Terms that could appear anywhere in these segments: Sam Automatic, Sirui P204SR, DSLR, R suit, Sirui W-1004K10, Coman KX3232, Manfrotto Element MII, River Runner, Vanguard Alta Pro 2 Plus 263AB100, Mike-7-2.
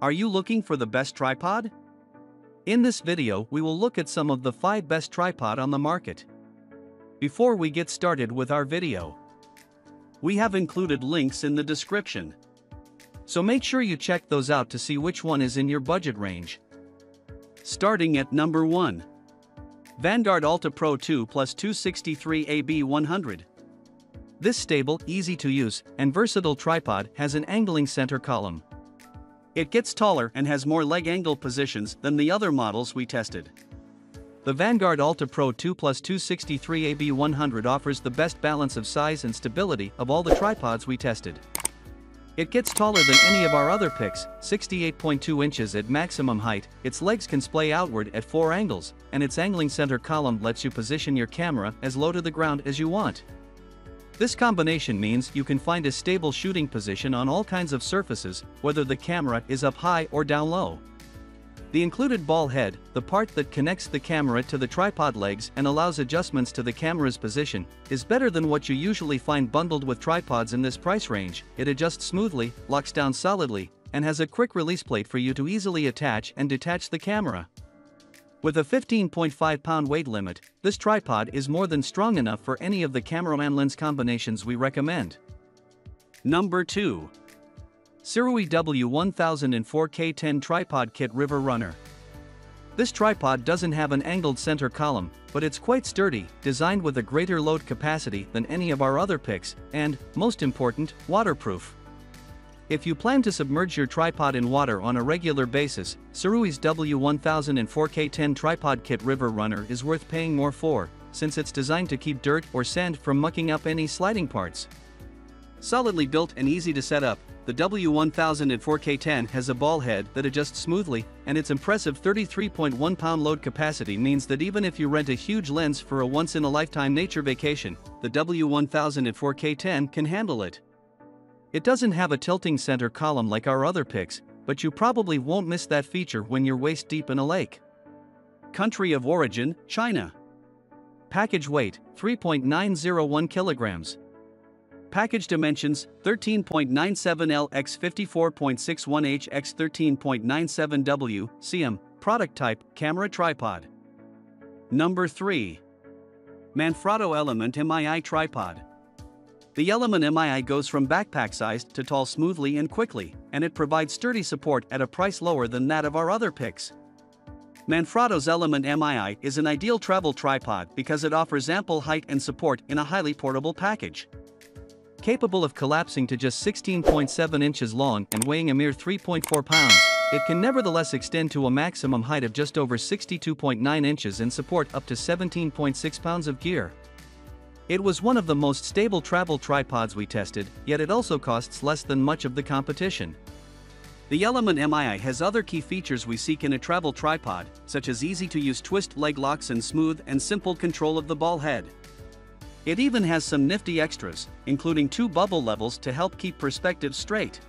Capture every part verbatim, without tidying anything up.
Are you looking for the best tripod? In this video, we will look at some of the five best tripod on the market. Before we get started with our video, we have included links in the description, so make sure you check those out to see which one is in your budget range. Starting at number one, Vanguard Alta Pro two plus two sixty-three A B one hundred. This stable, easy to use, and versatile tripod has an angling center column. It gets taller and has more leg angle positions than the other models we tested. The Vanguard Alta Pro two plus two sixty-three A B one hundred offers the best balance of size and stability of all the tripods we tested. It gets taller than any of our other picks, sixty-eight point two inches at maximum height, its legs can splay outward at four angles, and its angling center column lets you position your camera as low to the ground as you want. This combination means you can find a stable shooting position on all kinds of surfaces, whether the camera is up high or down low. The included ball head, the part that connects the camera to the tripod legs and allows adjustments to the camera's position, is better than what you usually find bundled with tripods in this price range. It adjusts smoothly, locks down solidly, and has a quick release plate for you to easily attach and detach the camera. With a fifteen point five pound weight limit, this tripod is more than strong enough for any of the cameraman lens combinations we recommend. Number two. Sirui W one thousand four K ten Tripod Kit River Runner. This tripod doesn't have an angled center column, but it's quite sturdy, designed with a greater load capacity than any of our other picks, and, most important, waterproof. If you plan to submerge your tripod in water on a regular basis, Sirui's W one thousand four K ten Tripod Kit River Runner is worth paying more for, since it's designed to keep dirt or sand from mucking up any sliding parts. Solidly built and easy to set up, the W one thousand four K ten has a ball head that adjusts smoothly, and its impressive thirty-three point one pound load capacity means that even if you rent a huge lens for a once-in-a-lifetime nature vacation, the W one thousand four K ten can handle it. It doesn't have a tilting center column like our other picks, but you probably won't miss that feature when you're waist deep in a lake. Country of origin, China. Package weight, three point nine zero one kilograms. Package dimensions, thirteen point nine seven L by fifty-four point six one H by thirteen point nine seven W centimeters. Product type, camera tripod. Number three. Manfrotto Element M I I Tripod. The Element M I I goes from backpack sized to tall smoothly and quickly, and it provides sturdy support at a price lower than that of our other picks. Manfrotto's Element M I I is an ideal travel tripod because it offers ample height and support in a highly portable package. Capable of collapsing to just sixteen point seven inches long and weighing a mere three point four pounds, it can nevertheless extend to a maximum height of just over sixty-two point nine inches and support up to seventeen point six pounds of gear. It was one of the most stable travel tripods we tested, yet it also costs less than much of the competition. The Element M I I has other key features we seek in a travel tripod, such as easy-to-use twist leg locks and smooth and simple control of the ball head. It even has some nifty extras, including two bubble levels to help keep perspective straight.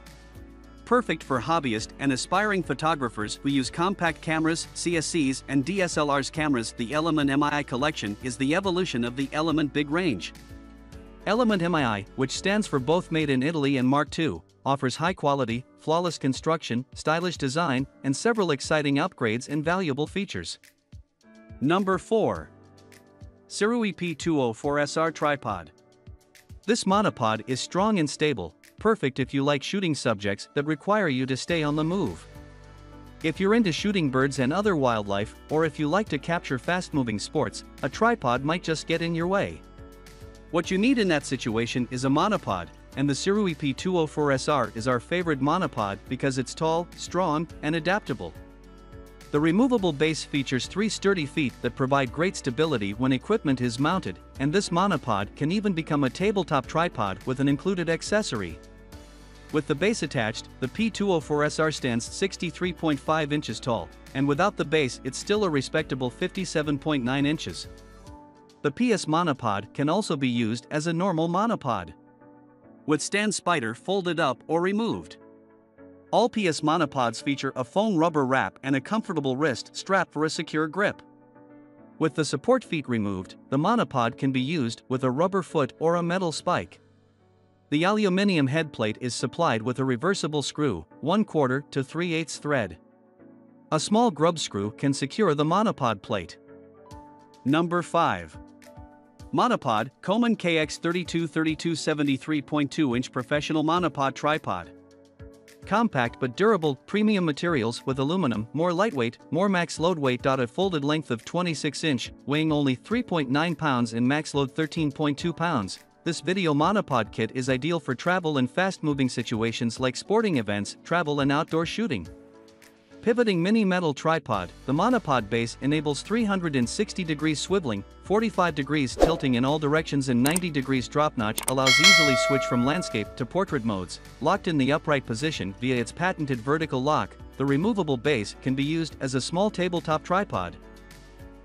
Perfect for hobbyists and aspiring photographers who use compact cameras, C S Cs, and D S L Rs cameras. The Element M I I collection is the evolution of the Element Big Range. Element M I I, which stands for both Made in Italy and Mark two, offers high quality, flawless construction, stylish design, and several exciting upgrades and valuable features. Number four. Sirui P two oh four S R Tripod. This monopod is strong and stable, perfect if you like shooting subjects that require you to stay on the move. If you're into shooting birds and other wildlife, or if you like to capture fast-moving sports, a tripod might just get in your way. What you need in that situation is a monopod, and the Sirui P two oh four S R is our favorite monopod because it's tall, strong, and adaptable. The removable base features three sturdy feet that provide great stability when equipment is mounted, and this monopod can even become a tabletop tripod with an included accessory. With the base attached, the P two oh four S R stands sixty-three point five inches tall, and without the base it's still a respectable fifty-seven point nine inches. The P S monopod can also be used as a normal monopod. With stand spider folded up or removed. All P S monopods feature a foam rubber wrap and a comfortable wrist strap for a secure grip. With the support feet removed, the monopod can be used with a rubber foot or a metal spike. The aluminium headplate is supplied with a reversible screw, one quarter to three eighths thread. A small grub screw can secure the monopod plate. Number five. Monopod, Coman K X three two three two seventy-three point two inch Professional Monopod Tripod. Compact but durable, premium materials with aluminum, more lightweight, more max load weight. A folded length of twenty-six inch, weighing only three point nine pounds and max load thirteen point two pounds. This video monopod kit is ideal for travel and fast-moving situations like sporting events, travel and outdoor shooting. Pivoting mini metal tripod, the monopod base enables three hundred sixty degrees swiveling, forty-five degrees tilting in all directions and ninety degrees drop. Notch allows easily switch from landscape to portrait modes. Locked in the upright position via its patented vertical lock, the removable base can be used as a small tabletop tripod.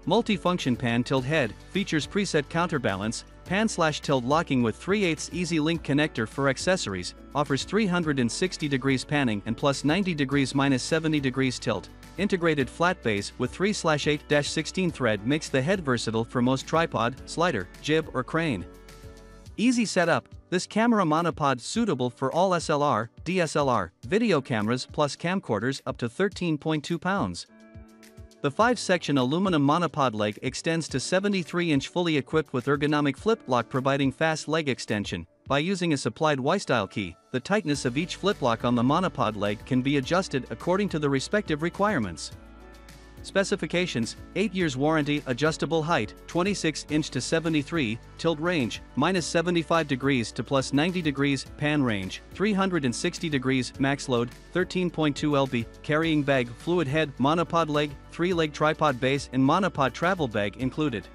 Multifunction pan tilt head, features preset counterbalance, pan slash tilt locking with three eighths easy link connector for accessories, offers three hundred sixty degrees panning and plus ninety degrees minus seventy degrees tilt. Integrated flat base with three eight sixteen thread makes the head versatile for most tripod, slider, jib or crane. Easy setup, this camera monopod suitable for all S L R, D S L R, video cameras plus camcorders up to thirteen point two pounds. The five-section aluminum monopod leg extends to seventy-three inch, fully equipped with ergonomic flip lock providing fast leg extension. By using a supplied Y-style key, the tightness of each flip lock on the monopod leg can be adjusted according to the respective requirements. Specifications: eight years warranty, adjustable height, twenty-six inch to seventy-three, tilt range, minus seventy-five degrees to plus ninety degrees, pan range, three hundred sixty degrees, max load, thirteen point two pounds, carrying bag, fluid head, monopod leg, three-leg tripod base and monopod travel bag included.